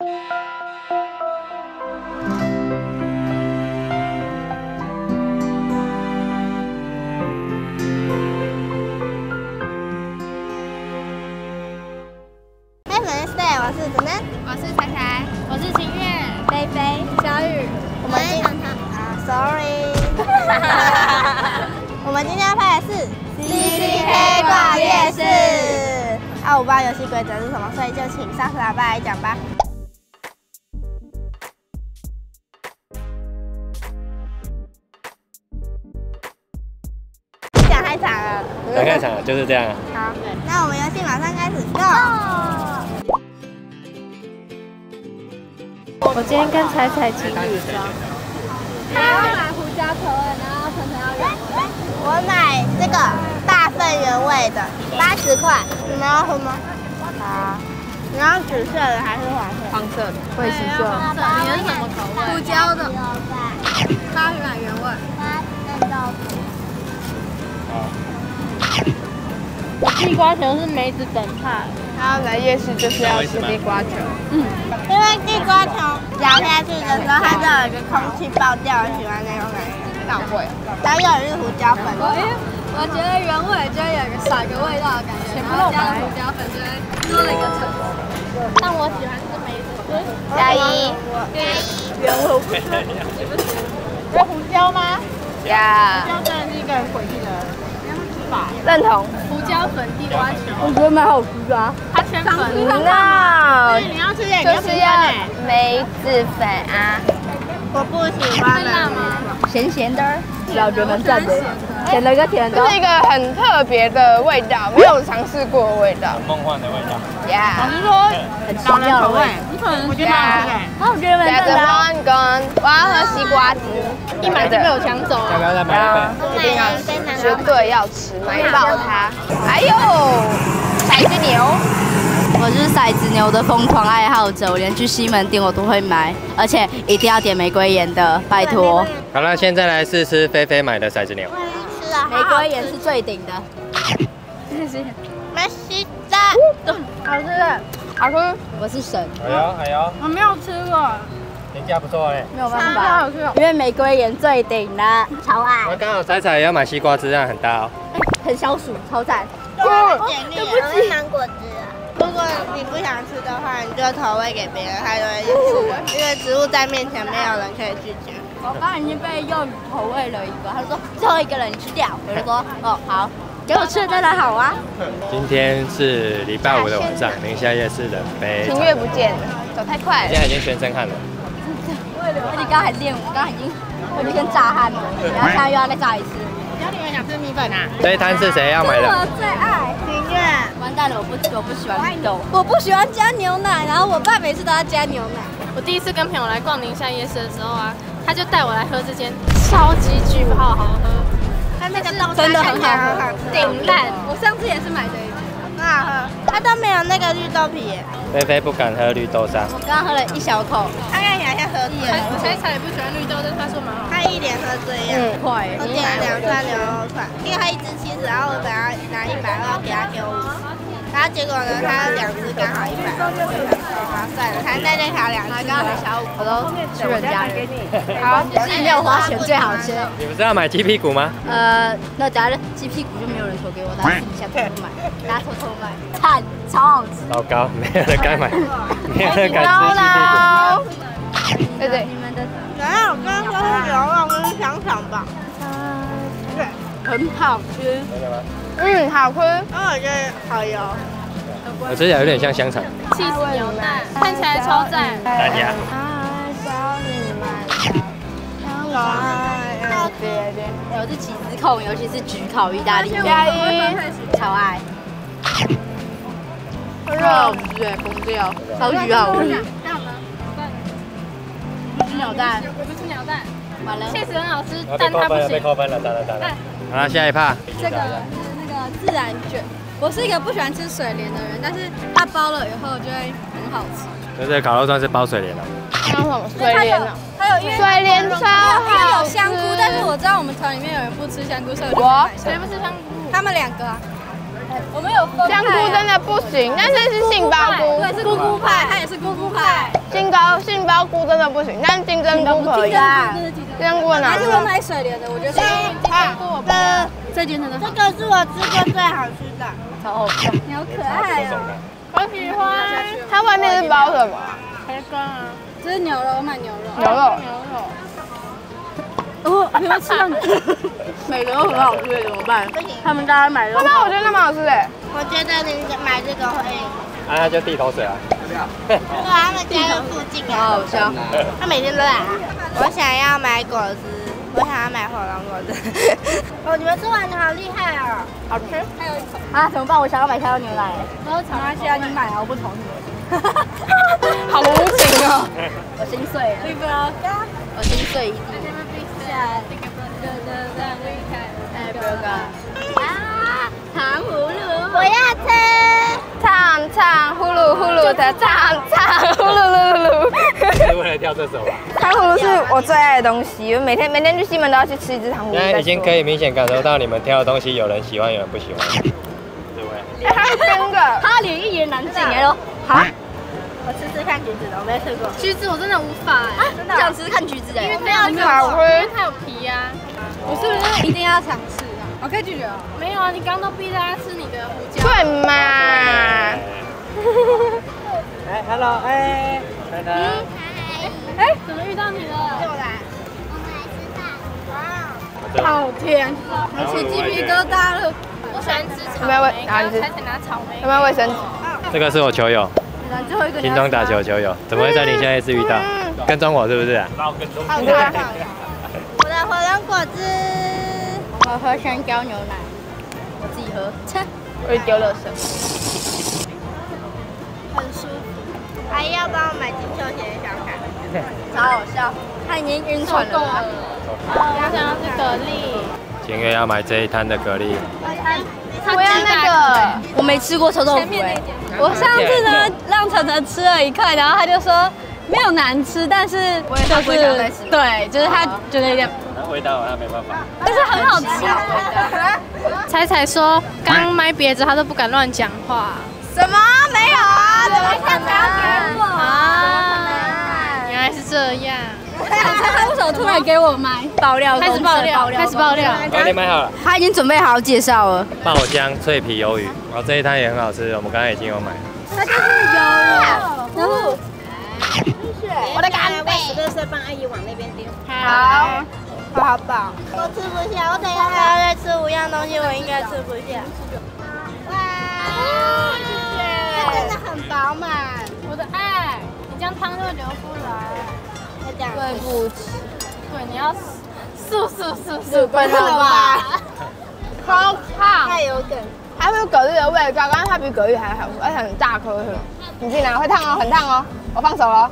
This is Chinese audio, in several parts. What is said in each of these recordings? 我是子嫩，我是彩彩，我是晴月、菲菲、小雨。我们今我们今天要拍的是 CCK 逛夜市。588游戏规则是什么？所以就请上次老爸来讲吧。 开场了，就是这样。好，那我们游戏马上开始。Go！ 我今天跟彩彩情侣装，他要买胡椒口味，然后晨晨要原味。我买这个大份原味的，80块。你们要喝吗？好。你要紫色的还是黄色的？我也是紫色。你是什么口味？胡椒的。他买原味。好。 地瓜球是梅子等派，然后来夜市就是要吃地瓜球。嗯，因为地瓜球咬下去的时候，它就有一个空气爆掉，我喜欢那种感觉。那我会。还有是胡椒粉，我觉得原味就会有一个少一个味道的感觉，然后加了胡椒粉就会多了一个层次。但我喜欢吃梅子。加一，对，原味我不吃。你不吃？有胡椒吗？加。胡椒是一个人回避的。 认同胡椒粉地瓜球，我觉得蛮好吃的啊。它全粉啊，对，你要吃点，就是要梅子粉啊。我不喜欢辣吗？咸咸的，我觉得蛮赞的，咸的跟甜的。这是一个很特别的味道，没有尝试过的味道，梦幻的味道。呀，我是说很奇妙的味，我觉得蛮好吃。那我觉得蛮赞的。我要喝西瓜汁，一买就被我抢走了。要不要再买一杯？一定要。 绝对要吃，买爆它！哎呦，骰子牛！我是骰子牛的疯狂爱好者，我连去西门町我都会买，而且一定要点玫瑰盐的，拜托。好了，现在来试吃菲菲买的骰子牛。是啊，玫瑰盐是最顶的。没吃的，好吃的，好吃。我是神。哎呦哎呦，我没有吃过。 评价不错哎，没有办法，因为玫瑰盐最顶了，超爱。我刚好彩彩也要买西瓜汁，量很大哦，很消暑，超赞。对不起，芒果汁。如果你不想吃的话，你就投喂给别人，他就会去吃了，因为植物在面前没有人可以拒绝。我刚已经被幼鱼投喂了一个，他说最后一个人吃掉，我就说哦好，给我吃的当然好啊。今天是礼拜5的晚上，宁夏夜市人非常多。晴月不见了，走太快了。现在已经全身汗了。 而且刚才练，我已经先炸汗了，然后现在又要再炸一次。小女儿想吃米粉啊？这一摊是谁要买的？我最爱晴月。完蛋了，我不喜欢豆，我不喜欢加牛奶，然后我爸每次都要加牛奶。我第一次跟朋友来逛宁夏夜市的时候啊，他就带我来喝这间超级巨泡好喝，它那个真的很好喝，顶烂。我上次也是买的。 很好喝，它都没有那个绿豆皮耶。菲菲不敢喝绿豆沙，我刚喝了一小口，她看起来像喝醉了。彩彩也不喜欢绿豆，但她说蛮好。她一脸喝醉样，快。我点了2串牛肉串，因为她1只70，然后我本来拿100，给她给我50，然后结果呢，她2只刚好100，啊算了，她那卡2只刚好小5，我都去人家了。好，就是没有花钱最好吃。你不是要买鸡屁股吗？那假如鸡屁股就没有人投给我，大家私底下偷偷买。 拿偷偷买，看超好吃。老高，没有人敢买，没有人敢吃鸡屁股。对对，你们的。等下我刚刚说是牛肉，我们想想吧。对，很好吃。嗯，好吃。我觉得好油。我吃起来有点像香肠。cheese牛蛋，看起来超赞。大家。我是起司控，尤其是焗烤意大利面，超爱。 好吃哎，疯掉！超级好吃。不吃鸟蛋，不吃鸟蛋，完了。确实很好吃，但它不行。被扣分了，打了。好了，下一趴。这个是那个自然卷，我是一个不喜欢吃水莲的人，但是它包了以后就会很好吃。就是烤肉串是包水莲的。包什么？水莲的。还有水莲超好吃。它有香菇，但是我知道我们团里面有人不吃香菇，所以我就不买香菇。谁不吃香菇？他们两个。我们有分香菇真的不行，但是是杏鲍菇，对，是菇菇派，它也是菇菇派。杏鲍菇真的不行，但是金针菇可以。金针菇哪？还是我买水莲的，我觉得。这间的这个是我吃过最好吃的，超好吃。你好可爱哦！我喜欢。它外面是包什么？培根啊。这是牛肉，我买牛肉。牛肉。 哦，你们吃到每个都很好吃，怎么办？他们大家买肉，我觉得蛮好吃的。我觉得你买这个会，那就地头水啊。对，他们家的附近啊，好笑。他每天都来。我想要买果汁，我想要买火龙果汁。哦，你们吃完的好厉害哦，好吃。还有啊，怎么办？我想要买香蕉牛奶。然后长安西安你买啊，我不同意。好无情哦！我心碎了。对不对？我心碎一地。 糖葫芦，我要吃。唱呼噜呼噜的唱呼噜噜噜。是为了跳这首吧？糖葫芦是我最爱的东西，我每天去西门都要去吃一只糖葫芦。现在已经可以明显感受到你们挑的东西，有人喜欢，有人不喜欢。对不对？哎，还有真的，他脸一言难尽哎呦。好。 我吃吃看橘子的，我没吃过。橘子我真的无法哎，真的想吃看橘子哎，因为它有皮啊。我是不是一定要尝试啊？我可以拒绝哦。没有啊，你刚都逼大家吃你的胡椒。对嘛。哎 ，hello， 哎，等等。哎，怎么遇到你了？又来。我们来吃饭。哇。好甜，我起鸡皮疙瘩了。我喜欢吃草莓，然后才拿草莓。有没有卫生纸？这个是我球友。 新庄打球球友，怎么会在你下一次遇到？跟踪我是不是？好的。我的火龙果汁，我喝香蕉牛奶，我自己喝。切，我也丢了什么？很舒服。阿姨要帮我买金秋鞋小卡，超好笑，他已经晕船了。我想要吃蛤蜊。今天要买这一摊的蛤蜊。我要那个，我没吃过臭豆腐哎。 我上次呢，让晨晨吃了一块，然后他就说没有难吃，但是就是对，就是他觉得有点味道，他没办法，但是很好吃。彩说刚买别的，他都不敢乱讲话。什么没有啊？怎么可能？啊，原来是这样。他为什么突然给我买？爆料，开始爆料。我已经买好了，他已经准备好介绍了。爆浆脆皮鱿鱼。 哦，这一摊也很好吃，我们刚才已经有买。它就是有，然后，我的干贝，12岁帮阿姨往那边丢。好，我好饱，我吃不下，我等一下还要再吃5样东西，我应该吃不下。哇，它真的很饱满，我的爱，你这样汤就流不来。对不起，对，你要素滚了吧，好胖，太有梗。 它会有蛤蜊的味道，刚刚它比蛤蜊还好，而且很大颗。你去拿，会烫哦，很烫哦。我放手了。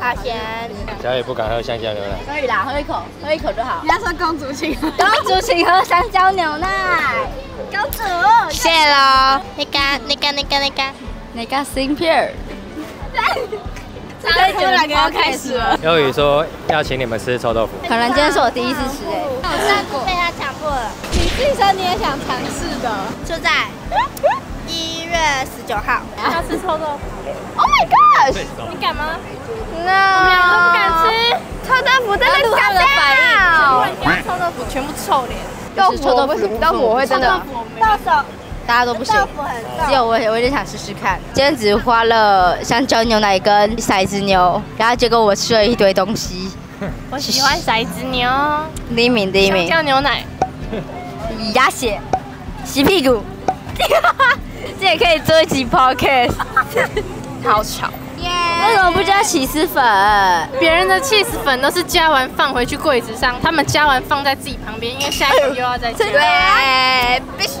好咸。小野不敢喝香蕉牛奶。可以啦，喝一口就好。你要说公主请，喝香蕉牛奶。公主。谢喽。那个芯片。这一集我要开始了。幼宇说要请你们吃臭豆腐，可能今天是我第一次吃哎。我上次被他强迫了。 自己说你也想尝试的，就在1月19号。要吃臭豆腐 ？Oh my gosh！ 你敢吗 ？No， 我们两个都不敢吃臭豆腐，真的不敢吃。臭豆腐全部臭脸，豆腐不行，豆腐我会真的。到手大家都不行，只有我有点想试试看。今天只花了香蕉牛奶跟骰子牛，然后结果我吃了一堆东西。我喜欢骰子牛。第一名。香蕉牛奶。 鸭血，洗屁股，这也可以做一集 podcast， 好吵。为什么不加起司粉？别人的起司粉都是加完放回去柜子上，他们加完放在自己旁边，因为下一集又要再加。对，必须。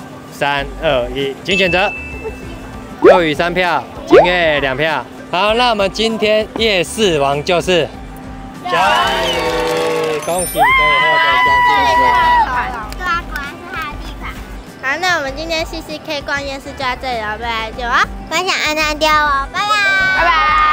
，3、2、1，请选择。右羽3票，景越2票。好，那我们今天夜市王就是小雨，恭喜可以获得奖金。对啊，果然是他的地方。好，那我们今天 CCK 逛夜市就到这里了，拜拜，就啊，分享按赞掉哦，拜拜，拜拜。